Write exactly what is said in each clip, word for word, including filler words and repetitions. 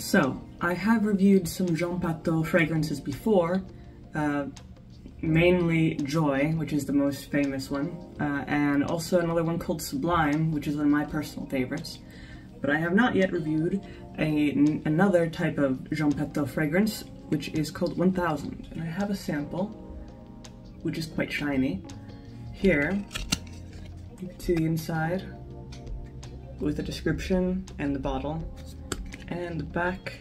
So, I have reviewed some Jean Patou fragrances before, uh, mainly Joy, which is the most famous one, uh, and also another one called Sublime, which is one of my personal favorites. But I have not yet reviewed a, n another type of Jean Patou fragrance, which is called one thousand. And I have a sample, which is quite shiny. Here, you can see the inside, with the description and the bottle, and the back.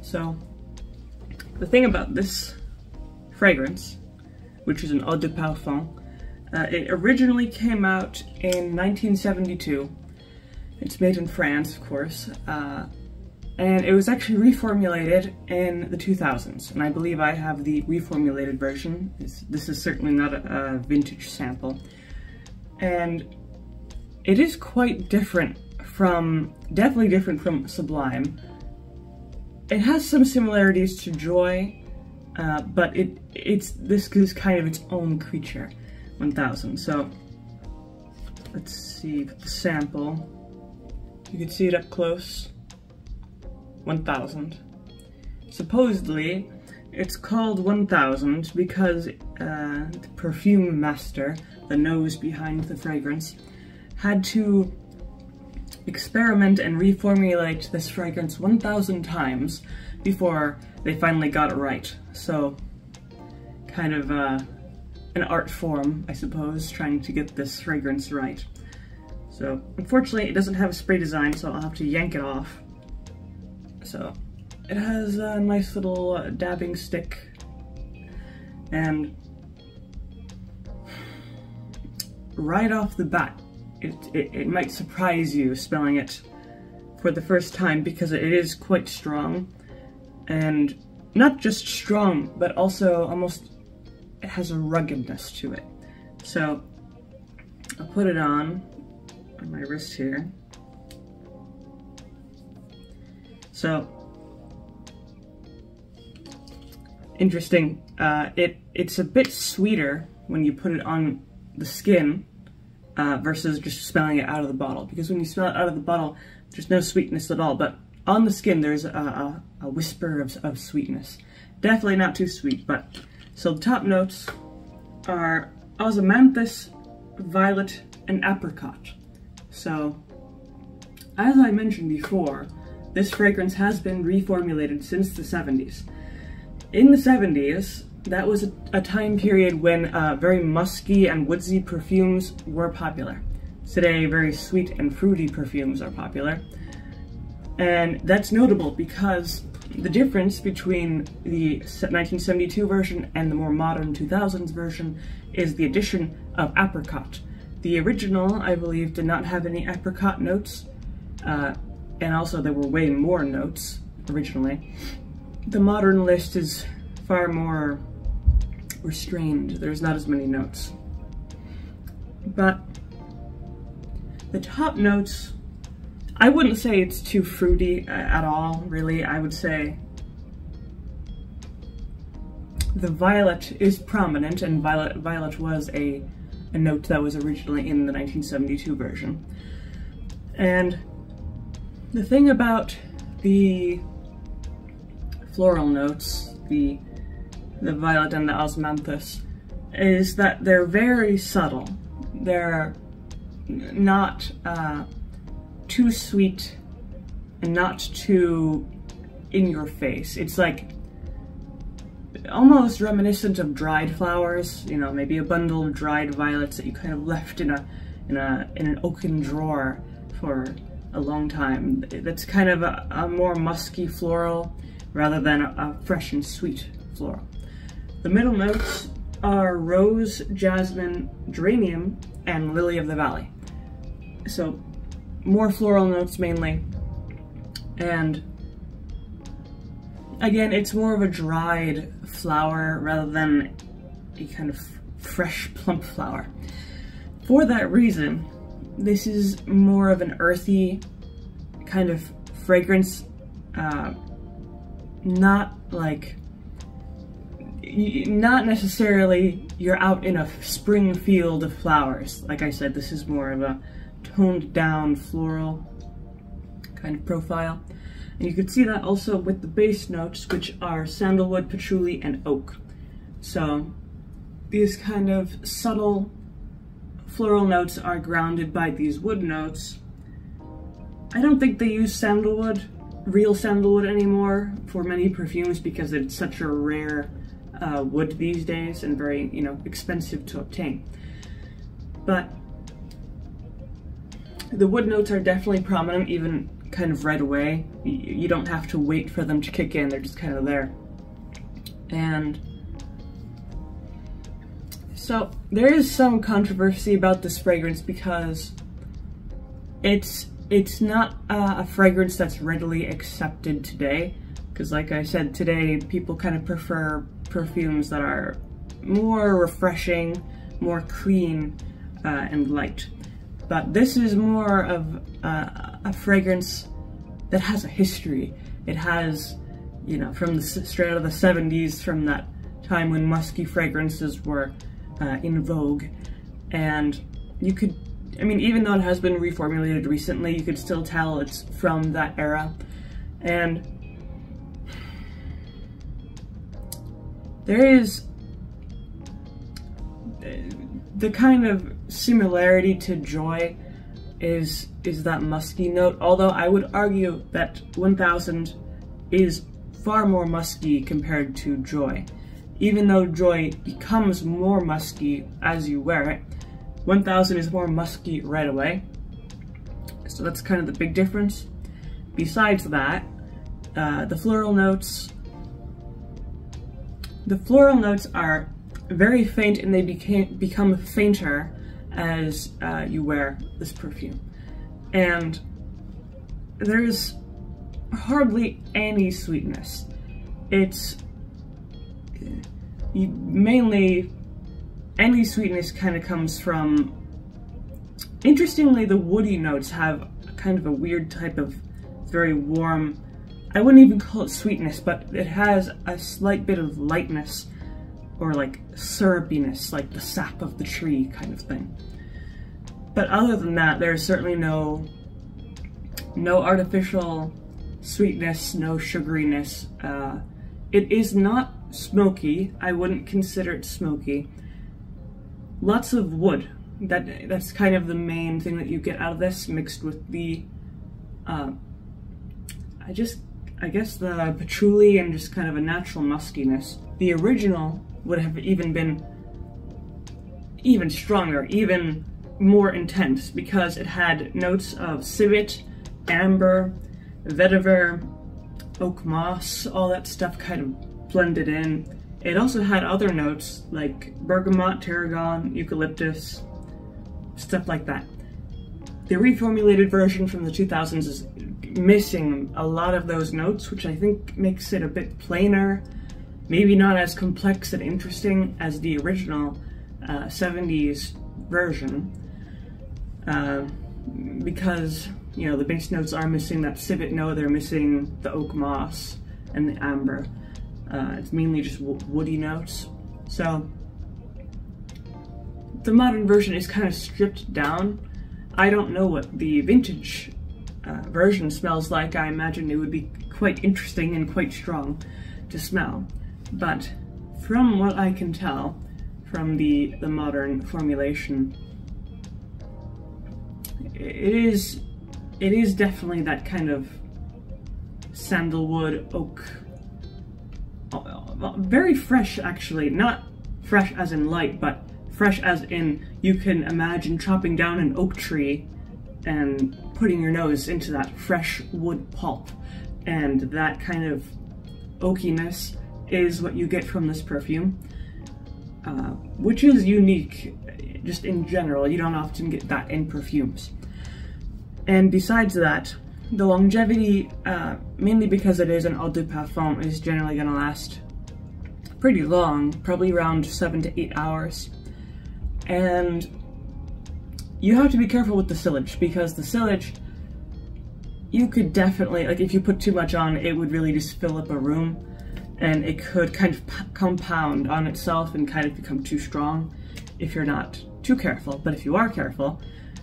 So, the thing about this fragrance, which is an eau de parfum, uh, it originally came out in nineteen seventy-two. It's made in France, of course, uh, and it was actually reformulated in the two thousands, and I believe I have the reformulated version. It's, this is certainly not a, a vintage sample, and it is quite different from, definitely different from Sublime. It has some similarities to Joy, uh, but it it's this is kind of its own creature, one thousand. So, let's see the sample. You can see it up close. one thousand. Supposedly, it's called one thousand because uh, the perfume master, the nose behind the fragrance, had to experiment and reformulate this fragrance one thousand times before they finally got it right. So, kind of uh, an art form, I suppose, trying to get this fragrance right. So, unfortunately, it doesn't have a spray design, so I'll have to yank it off. So, it has a nice little uh, dabbing stick, and right off the bat, it, it, it might surprise you smelling it for the first time, because it is quite strong, and not just strong, but also almost, it has a ruggedness to it. So, I'll put it on. on my wrist here. So, interesting. Uh, it it's a bit sweeter when you put it on the skin uh, versus just smelling it out of the bottle, because when you smell it out of the bottle, there's no sweetness at all, but on the skin there's a, a, a whisper of, of sweetness. Definitely not too sweet, but so the top notes are osmanthus, violet, and apricot. So, as I mentioned before, this fragrance has been reformulated since the seventies. In the seventies, that was a, a time period when uh, very musky and woodsy perfumes were popular. Today, very sweet and fruity perfumes are popular. And that's notable because the difference between the nineteen seventy-two version and the more modern two thousands version is the addition of apricot. The original, I believe, did not have any apricot notes, uh, and also there were way more notes originally. The modern list is far more restrained. There's not as many notes. But the top notes, I wouldn't say it's too fruity uh, at all, really. I would say the violet is prominent, and violet, violet was a a note that was originally in the nineteen seventy-two version. And the thing about the floral notes, the the violet and the osmanthus, is that they're very subtle. They're not uh, too sweet and not too in your face. It's like almost reminiscent of dried flowers, you know, maybe a bundle of dried violets that you kind of left in a in a in an oaken drawer for a long time. That's kind of a, a more musky floral rather than a, a fresh and sweet floral. The middle notes are rose, jasmine, geranium, and lily of the valley. So more floral notes mainly, and again, it's more of a dried flower rather than a kind of fresh, plump flower. For that reason, this is more of an earthy kind of fragrance, uh, not like, not necessarily you're out in a spring field of flowers. Like I said, this is more of a toned down floral kind of profile. And you can see that also with the base notes, which are sandalwood, patchouli, and oak. So these kind of subtle floral notes are grounded by these wood notes. I don't think they use sandalwood, real sandalwood anymore for many perfumes because it's such a rare uh, wood these days and very, you know, expensive to obtain. But the wood notes are definitely prominent even kind of right away. You don't have to wait for them to kick in, they're just kind of there. And so there is some controversy about this fragrance because it's It's not uh, a fragrance that's readily accepted today, because like I said, today people kind of prefer perfumes that are more refreshing, more clean, uh, and light. But this is more of uh, a fragrance that has a history. It has, you know, from the, straight out of the seventies, from that time when musky fragrances were uh, in vogue, and you could I mean, even though it has been reformulated recently, you could still tell it's from that era. And there is the kind of similarity to Joy is is that musky note, although I would argue that one thousand is far more musky compared to Joy. Even though Joy becomes more musky as you wear it, one thousand is more musky right away, so that's kind of the big difference. Besides that, uh, the floral notes, the floral notes are very faint, and they became, become fainter as uh, you wear this perfume. And there's hardly any sweetness. It's you mainly Any sweetness kind of comes from, interestingly, the woody notes have kind of a weird type of very warm, I wouldn't even call it sweetness, but it has a slight bit of lightness or like syrupiness, like the sap of the tree kind of thing. But other than that, there's certainly no, no artificial sweetness, no sugariness. Uh, it is not smoky. I wouldn't consider it smoky. Lots of wood. That that's kind of the main thing that you get out of this, mixed with the, uh, I just I guess the patchouli and just kind of a natural muskiness. The original would have even been even stronger, even more intense, because it had notes of civet, amber, vetiver, oak moss, all that stuff kind of blended in. It also had other notes like bergamot, tarragon, eucalyptus, stuff like that. The reformulated version from the two thousands is missing a lot of those notes, which I think makes it a bit plainer, maybe not as complex and interesting as the original uh, seventies version, uh, because, you know, the base notes are missing that civet note, they're missing the oak moss and the amber. Uh, it's mainly just w woody notes. So the modern version is kind of stripped down. I don't know what the vintage uh, version smells like. I imagine it would be quite interesting and quite strong to smell. But from what I can tell from the, the modern formulation, it is, it is definitely that kind of sandalwood, oak, very fresh actually, not fresh as in light, but fresh as in you can imagine chopping down an oak tree and putting your nose into that fresh wood pulp, and that kind of oakiness is what you get from this perfume, uh, which is unique just in general. You don't often get that in perfumes. And besides that, the longevity, uh, mainly because it is an eau de parfum, is generally going to last pretty long, probably around seven to eight hours. And you have to be careful with the sillage, because the sillage, you could definitely, like if you put too much on, it would really just fill up a room, and it could kind of compound on itself and kind of become too strong if you're not too careful. But if you are careful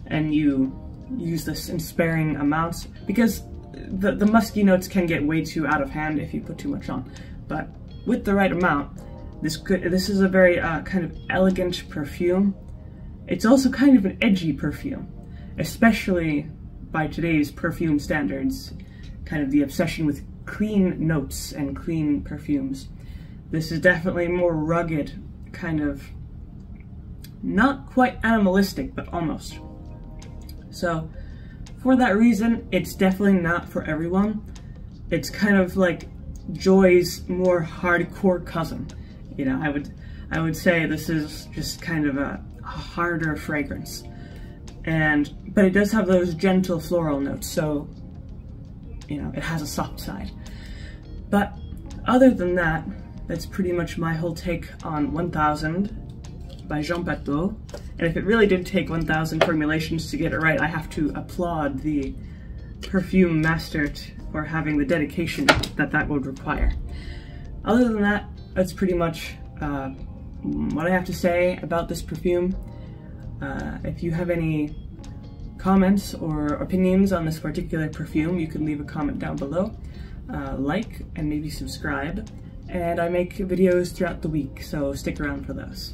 and you use this in sparing amounts, because the, the musky notes can get way too out of hand if you put too much on, but with the right amount, this could, this is a very uh, kind of elegant perfume. It's also kind of an edgy perfume, especially by today's perfume standards, kind of the obsession with clean notes and clean perfumes. This is definitely more rugged, kind of not quite animalistic, but almost. So for that reason, it's definitely not for everyone. It's kind of like Joy's more hardcore cousin. You know, I would I would say this is just kind of a harder fragrance. And but it does have those gentle floral notes, so you know, it has a soft side. But other than that, that's pretty much my whole take on one thousand by Jean Patou. And if it really did take one thousand formulations to get it right, I have to applaud the perfume master for having the dedication that that would require. Other than that, that's pretty much uh, what I have to say about this perfume. Uh, if you have any comments or opinions on this particular perfume, you can leave a comment down below. Uh, like and maybe subscribe. And I make videos throughout the week, so stick around for those.